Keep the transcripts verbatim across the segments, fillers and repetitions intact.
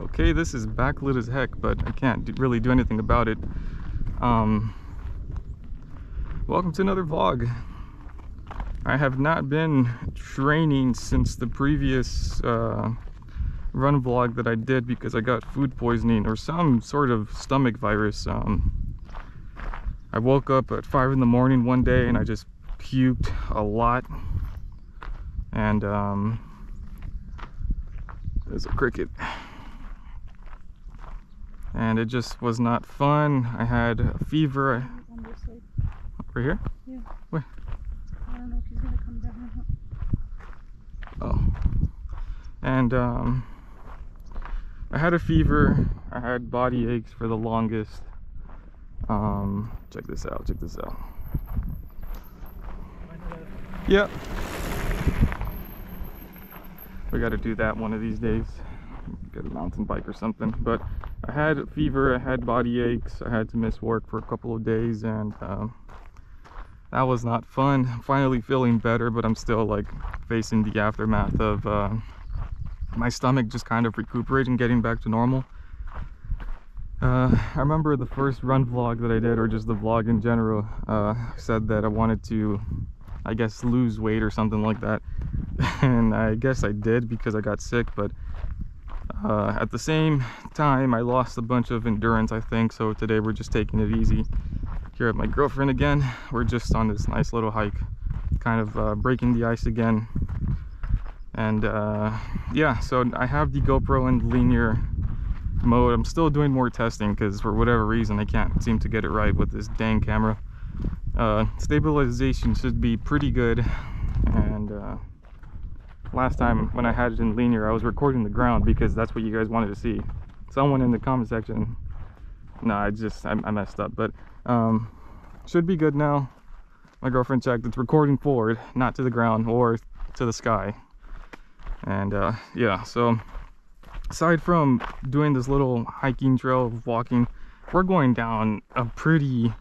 Okay, this is backlit as heck, but I can't do, really do anything about it. Um, welcome to another vlog. I have not been training since the previous uh, run vlog that I did because I got food poisoning or some sort of stomach virus. Um, I woke up at five in the morning one day and I just puked a lot. And um, there's a cricket. And it just was not fun. I had a fever. Over here? Yeah. Where? I don't know if he's gonna come down or not. Oh. And um, I had a fever. I had body aches for the longest. Um, check this out. Check this out. Yep. We got to do that one of these days. Get a mountain bike or something. But I had a fever, I had body aches, I had to miss work for a couple of days, and um, that was not fun. I'm finally feeling better, but I'm still like facing the aftermath of uh, my stomach just kind of recuperating, getting back to normal. Uh, I remember the first run vlog that I did, or just the vlog in general, uh, said that I wanted to, I guess, lose weight or something like that. And I guess I did because I got sick, but Uh, at the same time, I lost a bunch of endurance, I think, so today we're just taking it easy. Here at my girlfriend again, we're just on this nice little hike, kind of uh, breaking the ice again. And uh, yeah, so I have the GoPro in linear mode. I'm still doing more testing because for whatever reason, I can't seem to get it right with this dang camera. Uh, stabilization should be pretty good. And Uh, last time when I had it in linear, I was recording the ground because that's what you guys wanted to see. Someone in the comment section, no, I just I, I messed up, but um, should be good now. My girlfriend checked; it's recording forward, not to the ground or to the sky. And uh, yeah, so aside from doing this little hiking trail of walking, we're going down a pretty,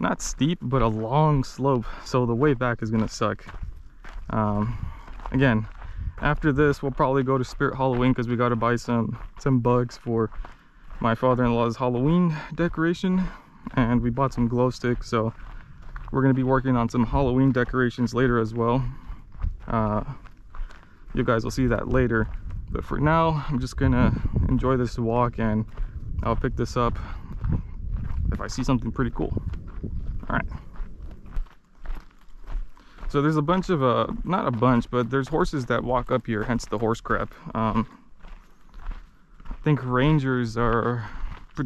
not steep, but a long slope. So the way back is gonna suck. Um, Again, after this, we'll probably go to Spirit Halloween because we got to buy some some bugs for my father-in-law's Halloween decoration, and we bought some glow sticks, so we're going to be working on some Halloween decorations later as well. Uh, you guys will see that later, but for now, I'm just going to enjoy this walk, and I'll pick this up if I see something pretty cool. All right. So there's a bunch of, uh, not a bunch, but there's horses that walk up here, hence the horse crap. Um, I think rangers are,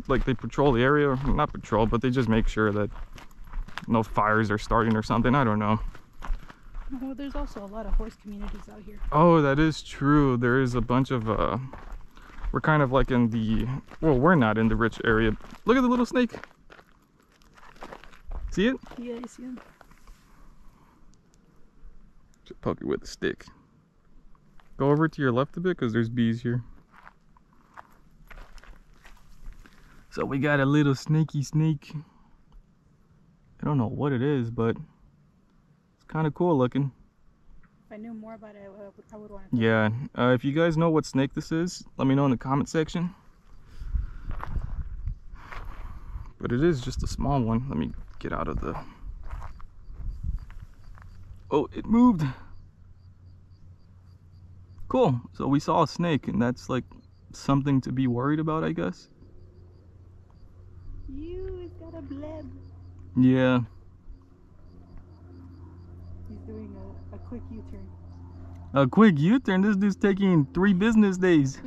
like, they patrol the area. Not patrol, but they just make sure that no fires are starting or something. I don't know. Well, there's also a lot of horse communities out here. Oh, that is true. There is a bunch of, uh, we're kind of like in the, well, we're not in the rich area. Look at the little snake. See it? Yeah, I see him. Should poke it with a stick. Go over to your left a bit because there's bees here. So we got a little snaky snake. I don't know what it is, but it's kind of cool looking. If I knew more about it, I would want to. Yeah, uh, if you guys know what snake this is, let me know in the comment section. But it is just a small one. Let me get out of the... Oh, it moved. Cool. So we saw a snake, and that's like something to be worried about, I guess. You, it's got a bleb. Yeah. He's doing a, a quick U-turn. A quick U-turn? This dude's taking three business days.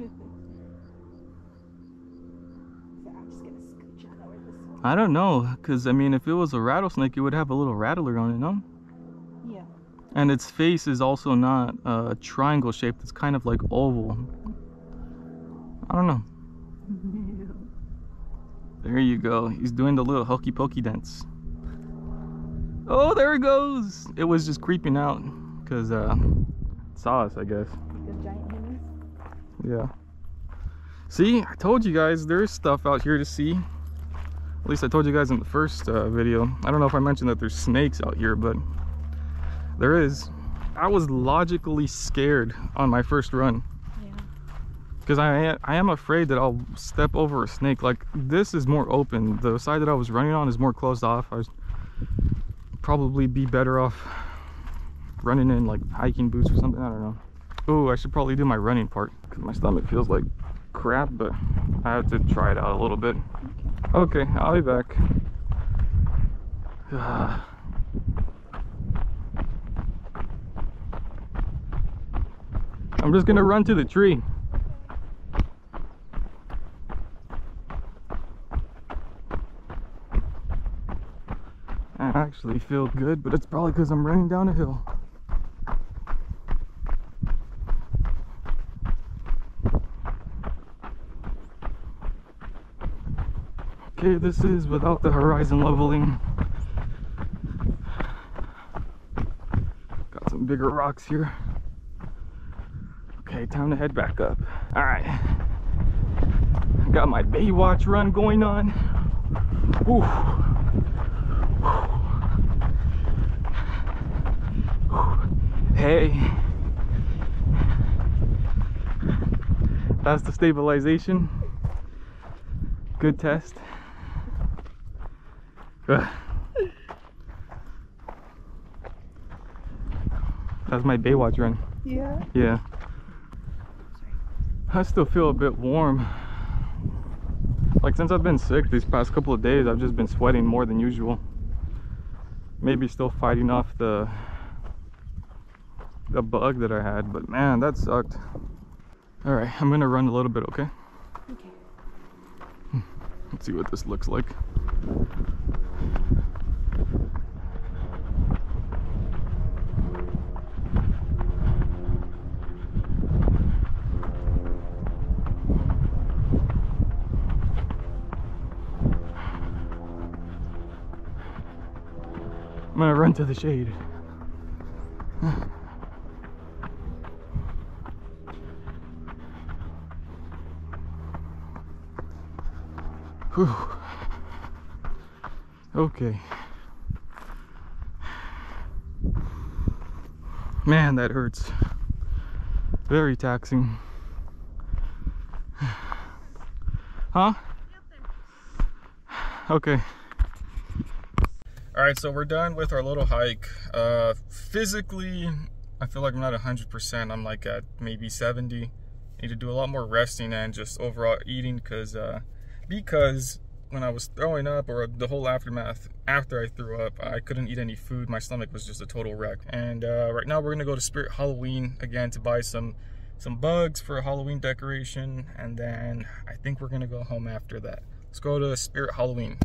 I'm just gonna scooch out over this one. I don't know, because I mean, if it was a rattlesnake, it would have a little rattler on it, no? And its face is also not uh, triangle shaped, it's kind of like oval. I don't know. There you go. He's doing the little hokey pokey dance. Oh, there it goes. It was just creeping out because uh, it saw us, I guess. The giant humans? Yeah. See, I told you guys there is stuff out here to see. At least I told you guys in the first uh, video. I don't know if I mentioned that there's snakes out here, but there is. I was logically scared on my first run. Yeah. because I, I am afraid that I'll step over a snake. Like, this is more open. The side that I was running on is more closed off. I'd probably be better off running in like hiking boots or something. I don't know. Oh, I should probably do my running part because my stomach feels like crap, but I have to try it out a little bit. Okay, I'll be back. Ugh. I'm just gonna run to the tree. I actually feel good, but it's probably because I'm running down a hill. Okay, this is without the horizon leveling. Got some bigger rocks here. Okay, time to head back up. All right, got my Baywatch run going on. Ooh. Ooh. Hey, that's the stabilization. Good test. Ugh. That's my Baywatch run. Yeah. Yeah. I still feel a bit warm. Like, since I've been sick these past couple of days, I've just been sweating more than usual. Maybe still fighting off the the bug that I had, but man, that sucked. All right, I'm gonna run a little bit, okay? Okay. Let's see what this looks like. I'm gonna run to the shade. Whew. Okay. Man, that hurts. Very taxing. Huh? Okay. All right, so we're done with our little hike. Uh, physically, I feel like I'm not one hundred percent. I'm like at maybe seventy. Need to do a lot more resting and just overall eating, because uh, because when I was throwing up, or the whole aftermath after I threw up, I couldn't eat any food. My stomach was just a total wreck. And uh, right now we're gonna go to Spirit Halloween again to buy some some bugs for a Halloween decoration, and then I think we're gonna go home after that. Let's go to Spirit Halloween.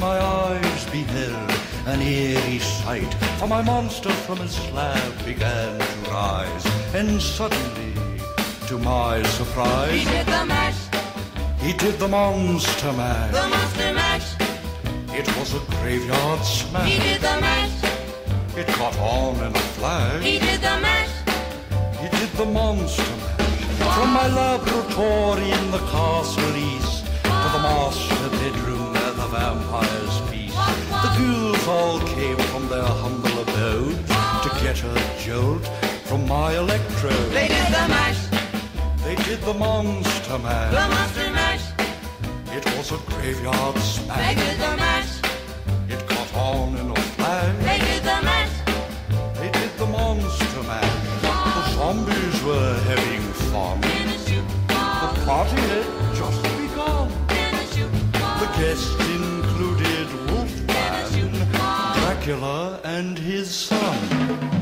My eyes beheld an eerie sight, for my monster from his slab began to rise, and suddenly, to my surprise, he did the mash. He did the monster mash. The monster mash. It was a graveyard smash. He did the mash. It caught on in a flash. He did the mash. He did the monster mash. Wow. From my laboratory in the castle east, wow, to the master bedroom, the vampire's piece. The ghouls all came from their humble abode to get a jolt from my electrode. They did the mash. They did the monster mash. The monster mash. It was a graveyard smash. They did the mash. It caught on in a flash. They did the mash. They did the monster mash. The zombies were having fun. The party had just begun. The guests included Wolfman, Dracula, and his son.